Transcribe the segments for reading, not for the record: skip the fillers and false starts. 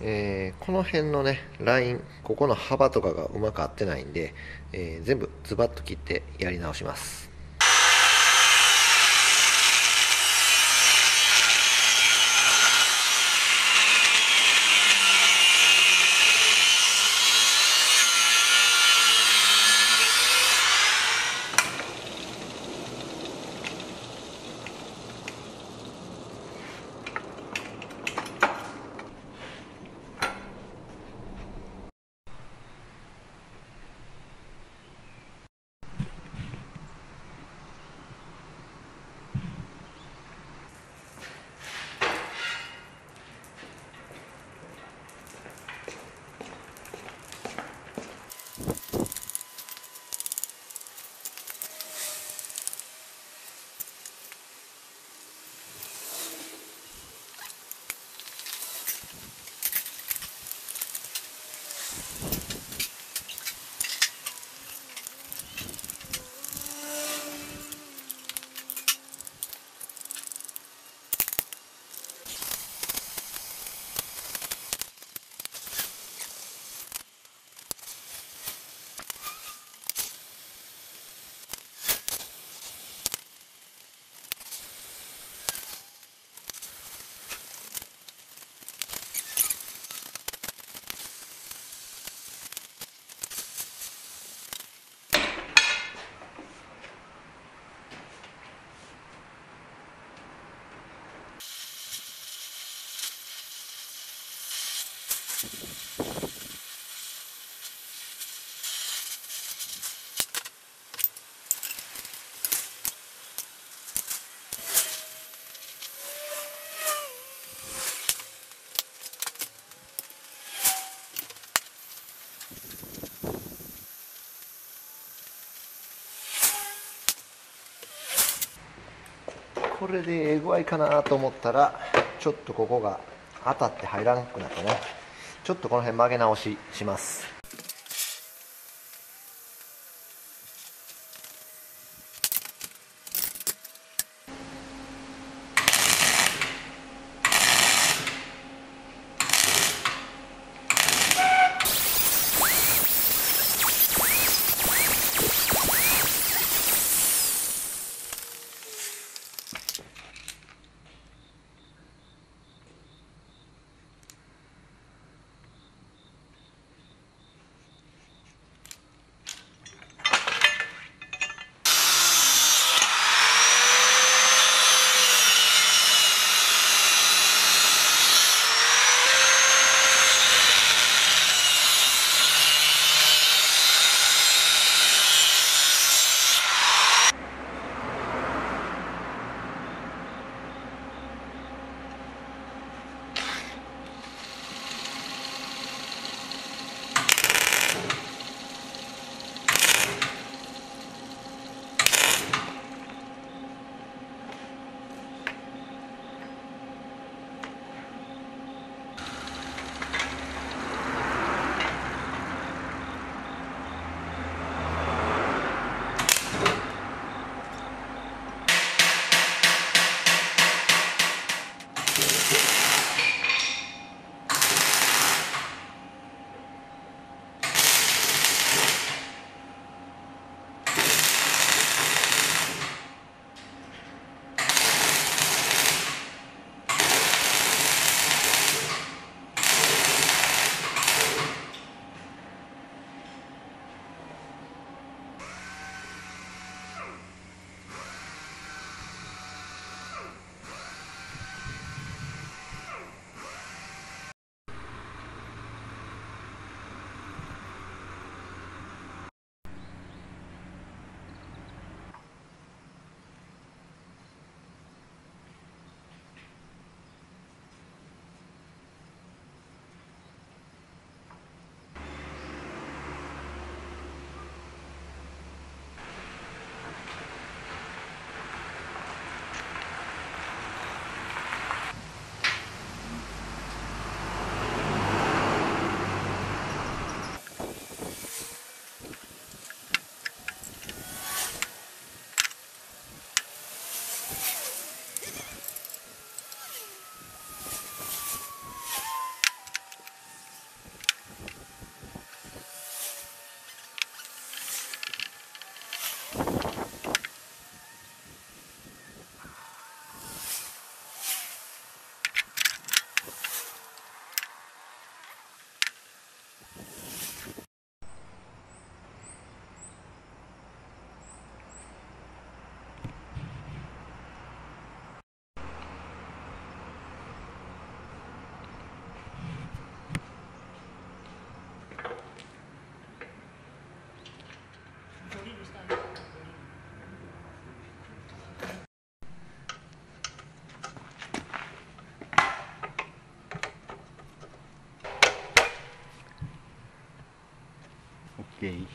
この辺のねライン、ここの幅とかがうまく合ってないんで、全部ズバッと切ってやり直します。これでええ具合かなと思ったら、ちょっとここが当たって入らなくなったね。ちょっとこの辺曲げ直しします。day.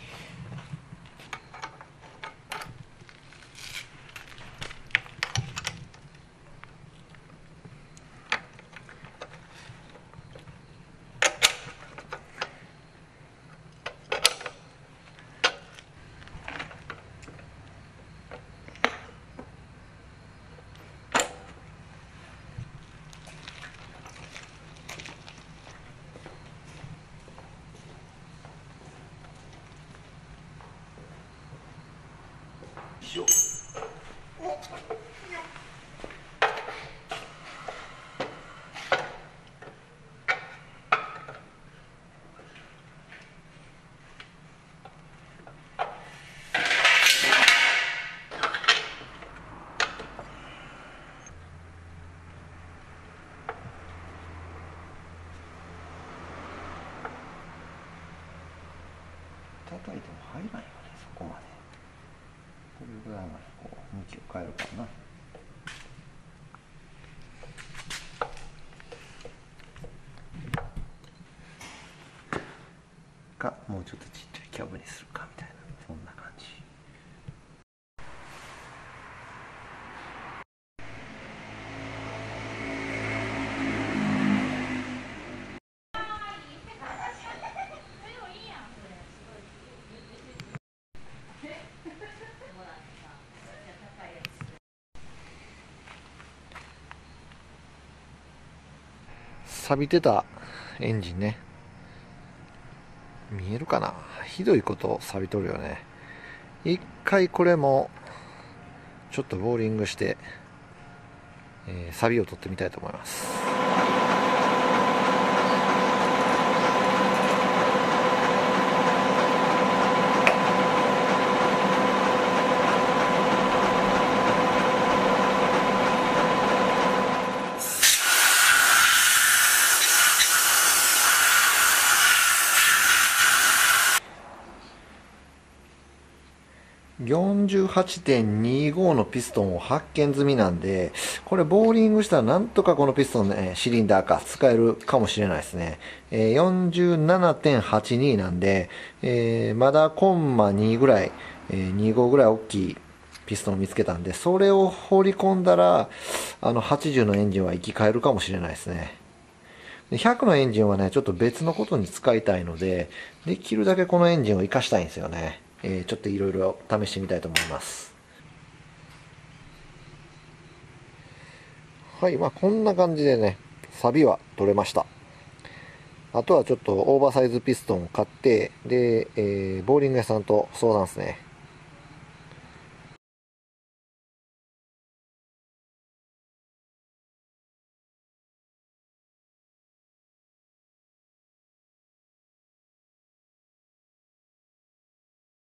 錆びてたエンジンね、見えるかな、ひどいこと錆びとるよね。一回これもちょっとボーリングして、錆を取ってみたいと思います。48.25 のピストンを発見済みなんで、これボーリングしたらなんとかこのピストンね、シリンダーか使えるかもしれないですね。47.82 なんで、まだコンマ2ぐらい、25ぐらい大きいピストンを見つけたんで、それを放り込んだら、80のエンジンは生き返るかもしれないですね。100のエンジンはね、ちょっと別のことに使いたいので、できるだけこのエンジンを活かしたいんですよね。ちょっといろいろ試してみたいと思います。はい、まあこんな感じでね、錆は取れました。あとはちょっとオーバーサイズピストンを買って、で、ボーリング屋さんと相談ですね。